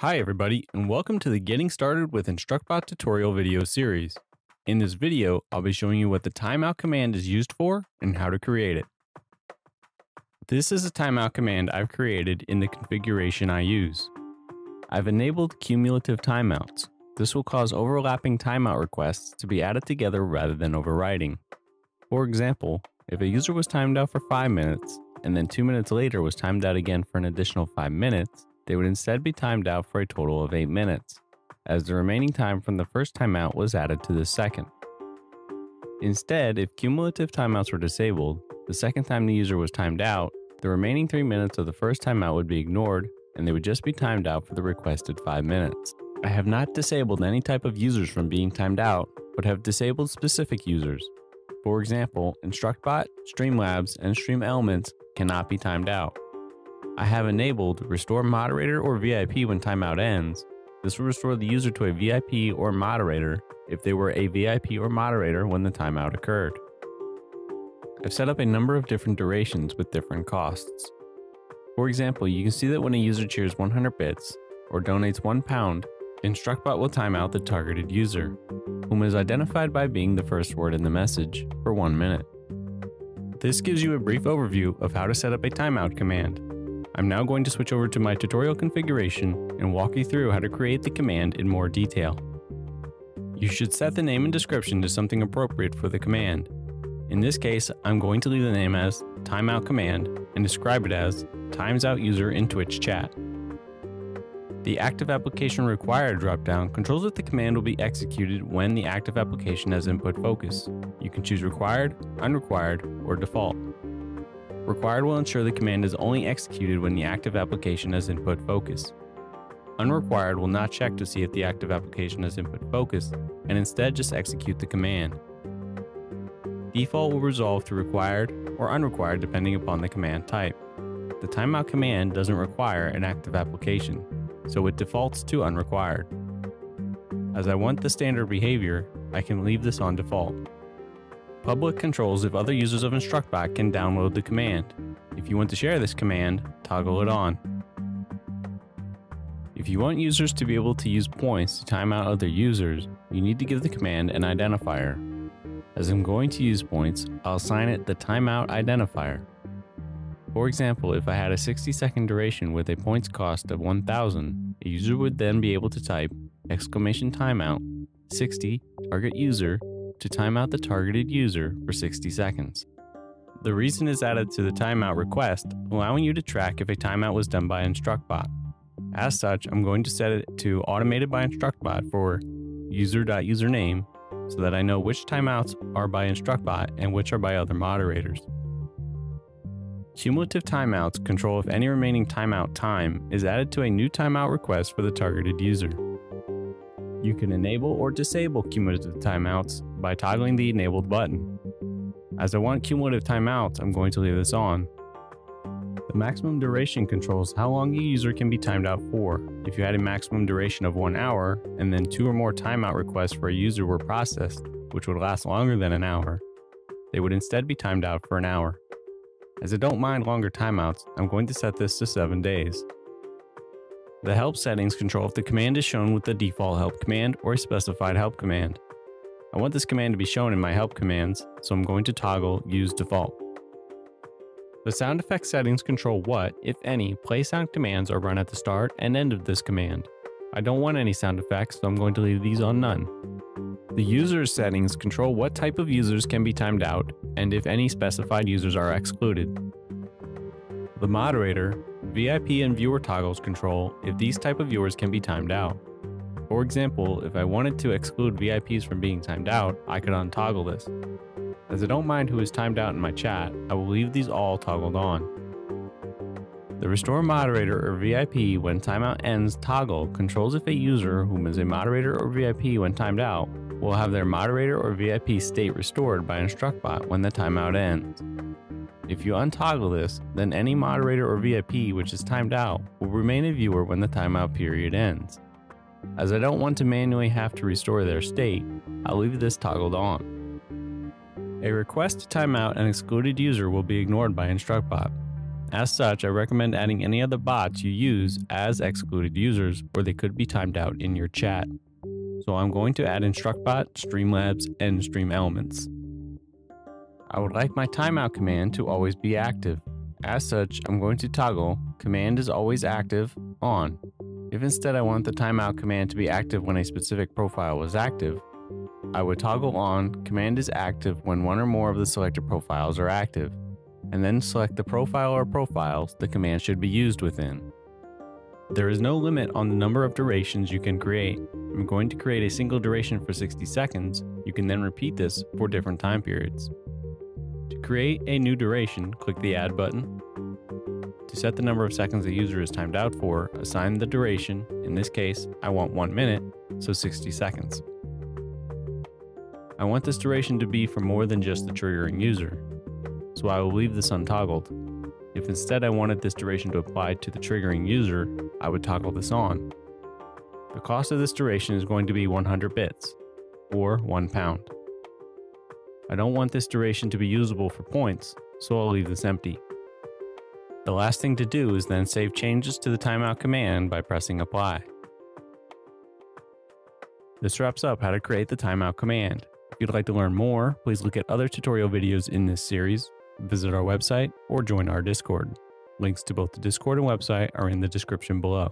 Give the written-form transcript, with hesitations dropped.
Hi everybody, and welcome to the Getting Started with InstructBot tutorial video series. In this video, I'll be showing you what the timeout command is used for and how to create it. This is a timeout command I've created in the configuration I use. I've enabled cumulative timeouts. This will cause overlapping timeout requests to be added together rather than overriding. For example, if a user was timed out for 5 minutes, and then 2 minutes later was timed out again for an additional 5 minutes, they would instead be timed out for a total of 8 minutes, as the remaining time from the first timeout was added to the second. Instead, if cumulative timeouts were disabled, the second time the user was timed out, the remaining 3 minutes of the first timeout would be ignored, and they would just be timed out for the requested 5 minutes. I have not disabled any type of users from being timed out, but have disabled specific users. For example, InstructBot, Streamlabs, and StreamElements cannot be timed out. I have enabled Restore Moderator or VIP when timeout ends. This will restore the user to a VIP or moderator if they were a VIP or moderator when the timeout occurred. I've set up a number of different durations with different costs. For example, you can see that when a user cheers 100 bits or donates £1, InstructBot will timeout the targeted user, whom is identified by being the first word in the message, for 1 minute. This gives you a brief overview of how to set up a timeout command. I'm now going to switch over to my tutorial configuration and walk you through how to create the command in more detail. You should set the name and description to something appropriate for the command. In this case, I'm going to leave the name as timeout command and describe it as times out user in Twitch chat. The active application required dropdown controls if the command will be executed when the active application has input focus. You can choose required, unrequired, or default. Required will ensure the command is only executed when the active application has input focus. Unrequired will not check to see if the active application has input focus, and instead just execute the command. Default will resolve to required or unrequired depending upon the command type. The timeout command doesn't require an active application, so it defaults to unrequired. As I want the standard behavior, I can leave this on default. Public controls if other users of InstructBot can download the command. If you want to share this command, toggle it on. If you want users to be able to use points to time out other users, you need to give the command an identifier. As I'm going to use points, I'll assign it the timeout identifier. For example, if I had a 60-second duration with a points cost of 1,000, a user would then be able to type $timeout 60 target user to time out the targeted user for 60 seconds. The reason is added to the timeout request, allowing you to track if a timeout was done by InstructBot. As such, I'm going to set it to automated by InstructBot for user.username so that I know which timeouts are by InstructBot and which are by other moderators. Cumulative timeouts control if any remaining timeout time is added to a new timeout request for the targeted user. You can enable or disable cumulative timeouts by toggling the enabled button. As I want cumulative timeouts, I'm going to leave this on. The maximum duration controls how long a user can be timed out for. If you had a maximum duration of 1 hour, and then 2 or more timeout requests for a user were processed, which would last longer than an hour, they would instead be timed out for an hour. As I don't mind longer timeouts, I'm going to set this to 7 days. The help settings control if the command is shown with the default help command or a specified help command. I want this command to be shown in my help commands, so I'm going to toggle Use Default. The sound effect settings control what, if any, play sound commands are run at the start and end of this command. I don't want any sound effects, so I'm going to leave these on none. The user settings control what type of users can be timed out, and if any specified users are excluded. The moderator, VIP and viewer toggles control if these type of viewers can be timed out. For example, if I wanted to exclude VIPs from being timed out, I could untoggle this. As I don't mind who is timed out in my chat, I will leave these all toggled on. The Restore Moderator or VIP when timeout ends toggle controls if a user whom is a moderator or VIP when timed out will have their moderator or VIP state restored by InstructBot when the timeout ends. If you untoggle this, then any moderator or VIP which is timed out will remain a viewer when the timeout period ends. As I don't want to manually have to restore their state, I'll leave this toggled on. A request to timeout an excluded user will be ignored by InstructBot. As such, I recommend adding any other bots you use as excluded users, or they could be timed out in your chat. So I'm going to add InstructBot, Streamlabs, and StreamElements. I would like my timeout command to always be active. As such, I'm going to toggle command is always active on. If instead I want the timeout command to be active when a specific profile was active, I would toggle on command is active when one or more of the selected profiles are active, and then select the profile or profiles the command should be used within. There is no limit on the number of durations you can create. I'm going to create a single duration for 60 seconds. You can then repeat this for different time periods. To create a new duration, click the Add button. To set the number of seconds the user is timed out for, assign the duration. In this case, I want 1 minute, so 60 seconds. I want this duration to be for more than just the triggering user, so I will leave this untoggled. If instead I wanted this duration to apply to the triggering user, I would toggle this on. The cost of this duration is going to be 100 bits, or £1. I don't want this duration to be usable for points, so I'll leave this empty. The last thing to do is then save changes to the timeout command by pressing apply. This wraps up how to create the timeout command. If you'd like to learn more, please look at other tutorial videos in this series, visit our website, or join our Discord. Links to both the Discord and website are in the description below.